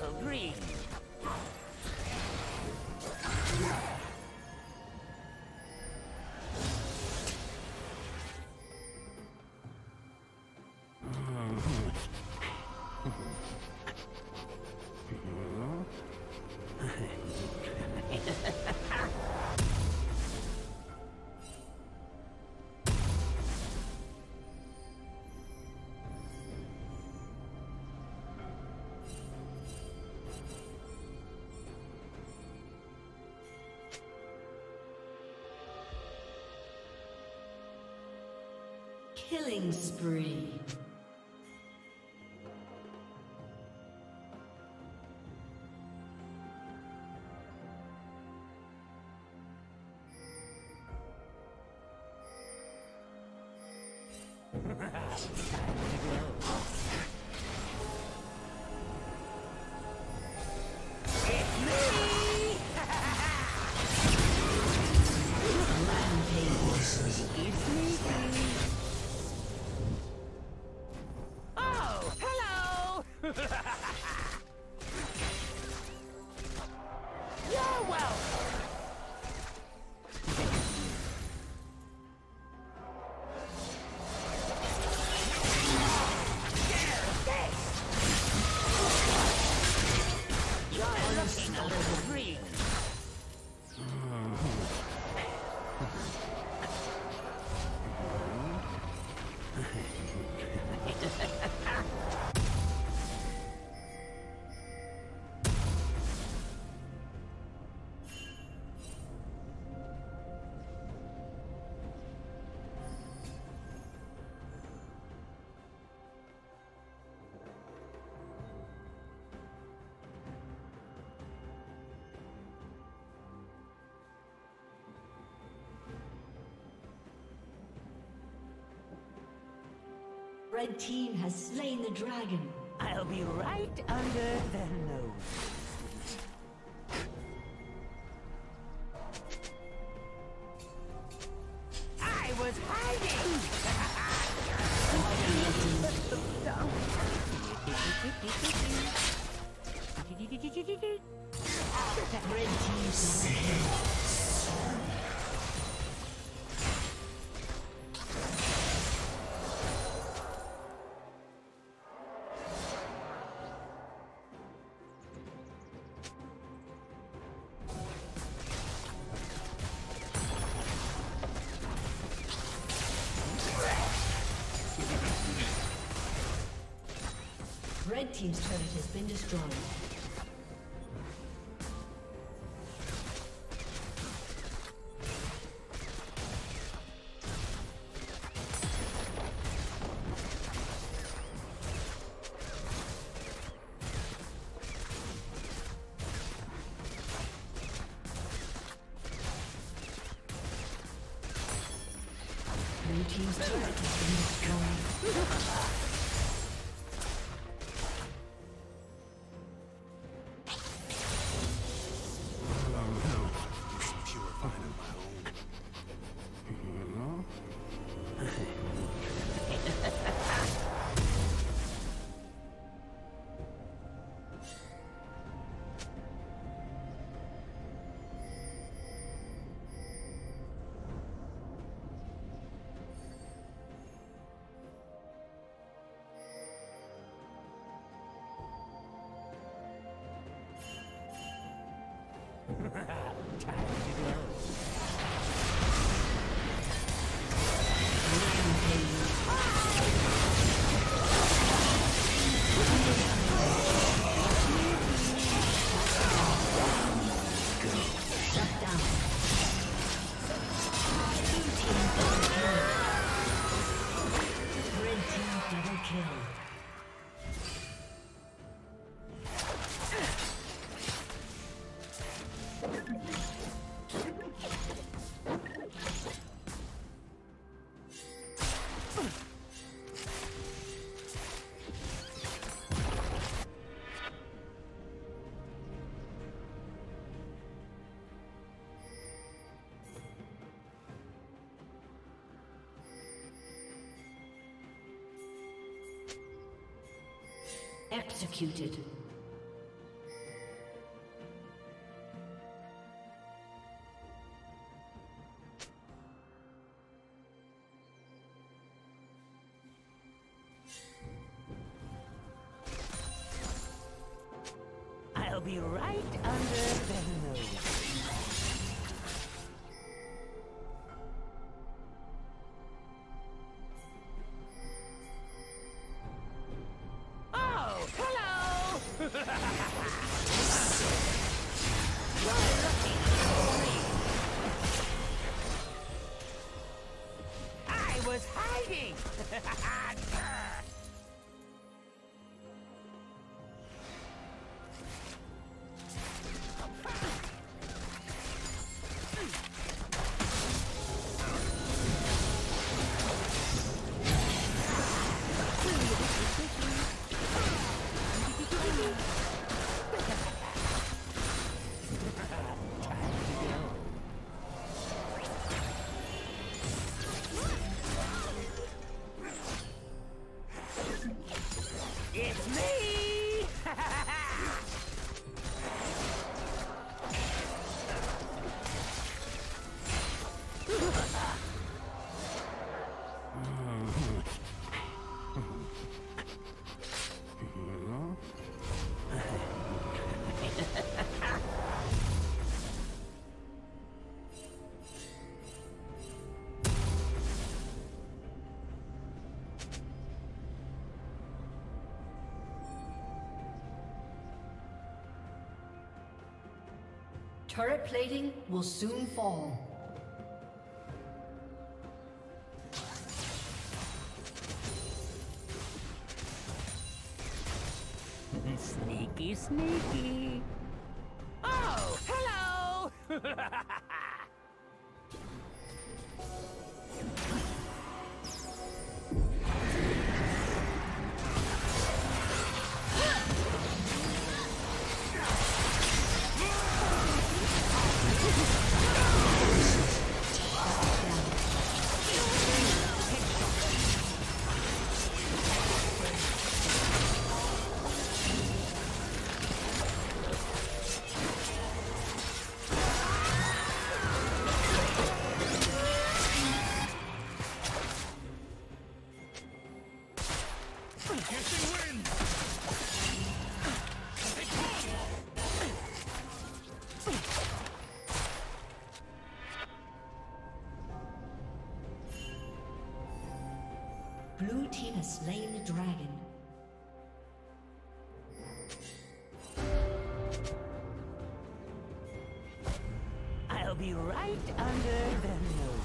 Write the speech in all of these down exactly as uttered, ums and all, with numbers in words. little green. Killing spree. Red team has slain the dragon. I'll be right under the nose. Red team's turret has been destroyed. Blue team's turret has been destroyed. Executed. be right under the nose. Oh, hello! I was hiding! Turret plating will soon fall. Sneaky, sneaky. Oh, hello! Blue team has slain the dragon. I'll be right under the nose.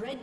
Red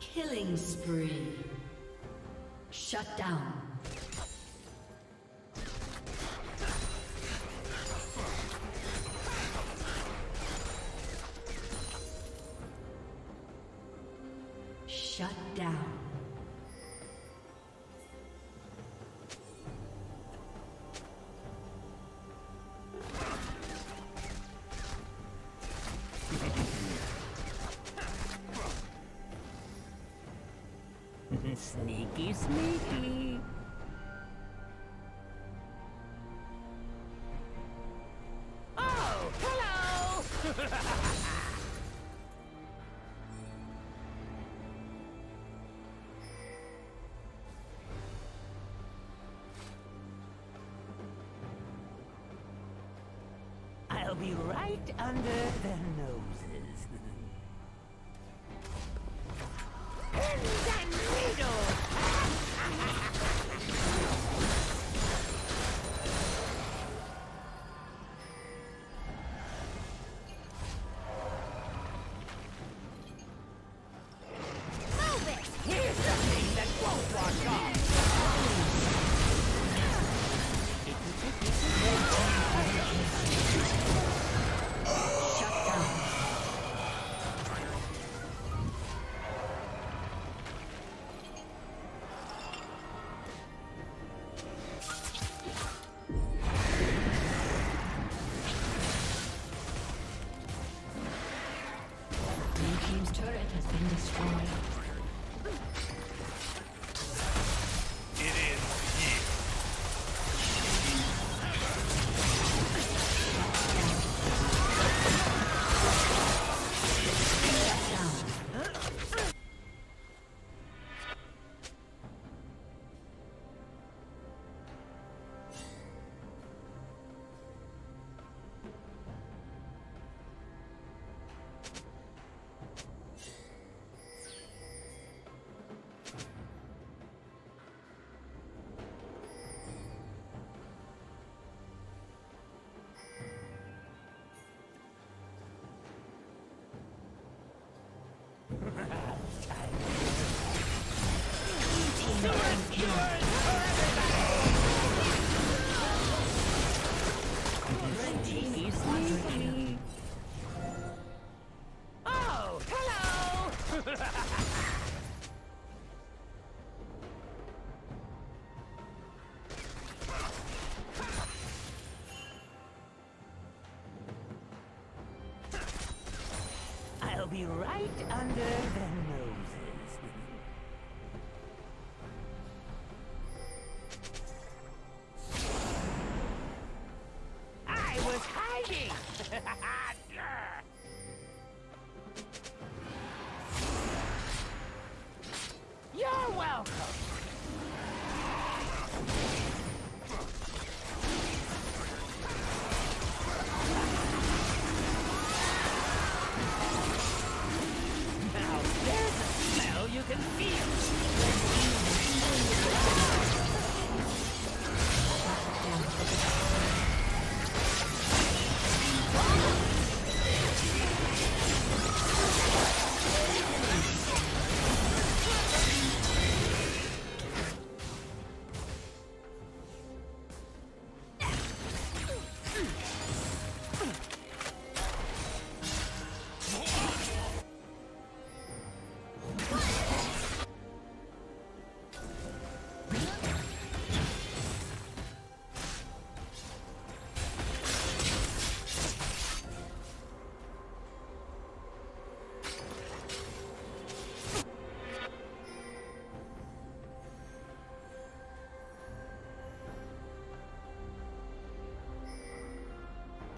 Killing spree. Shut down. Shut down. Sneaky, sneaky. be right under their noses. Pins and needles! I'll be right under their noses. I was hiding. You're welcome. You can feel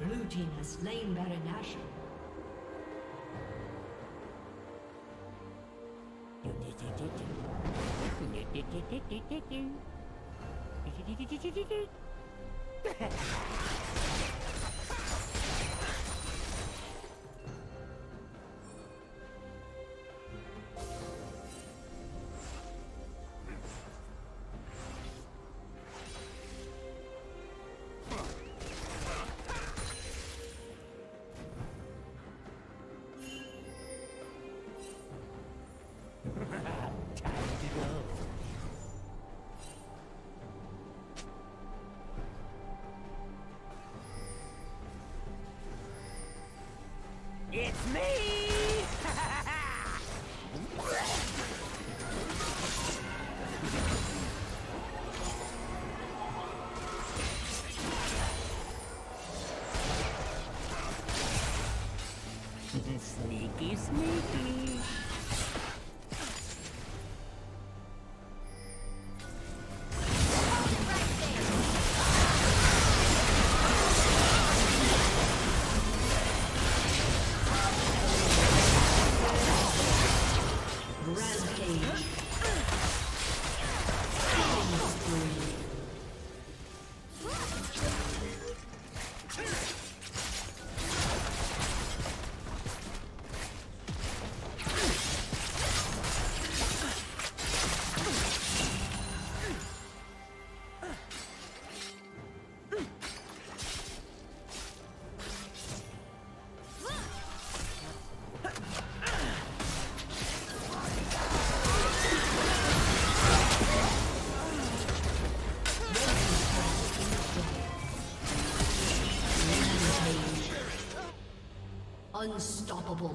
Blue team has slain Baron Nashor. It's me! Sneaky, sneaky. Unstoppable.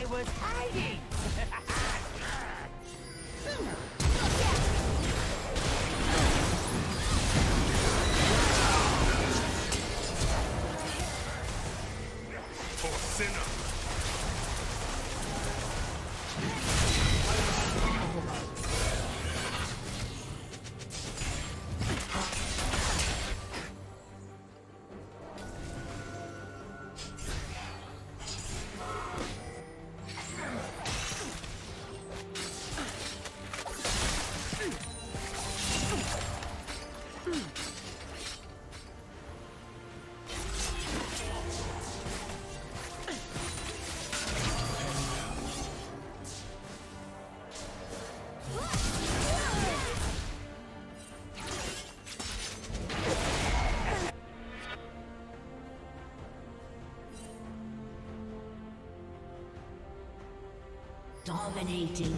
I was hiding. For sinner. Dominating.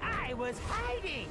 I was hiding.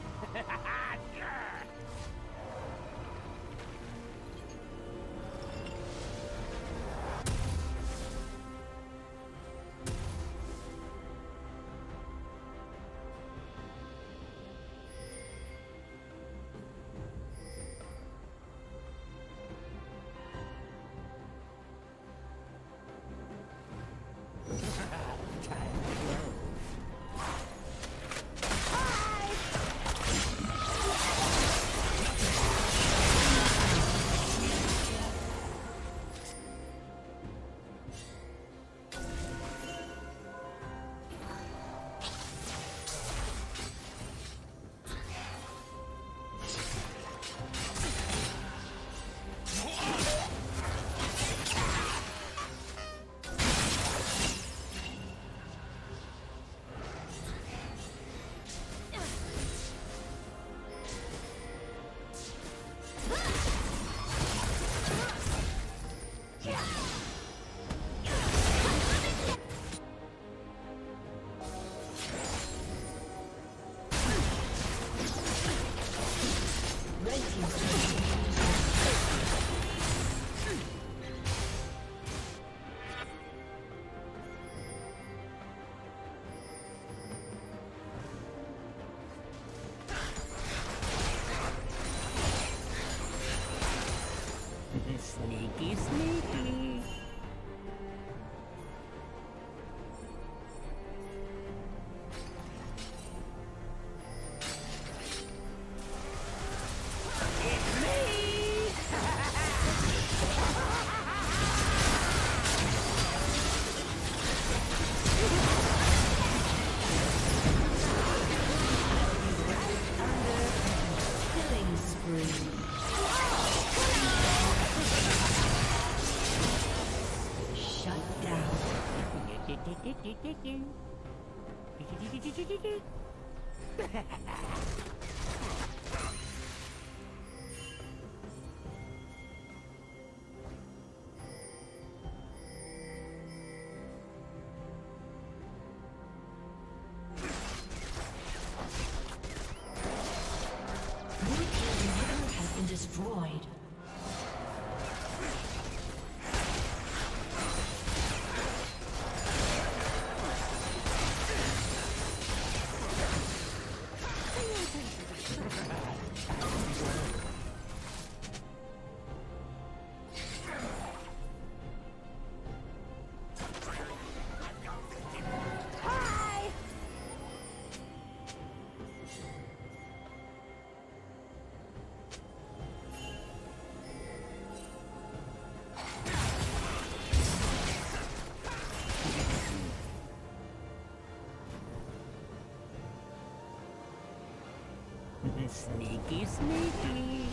Sneaky, sneaky.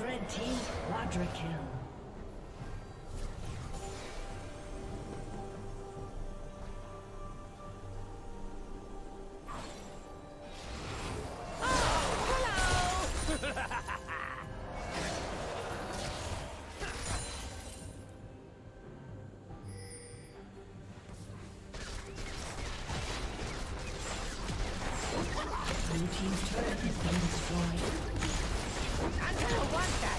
Red team quadra kill. Blue team's turret has been destroyed. I'm gonna want that!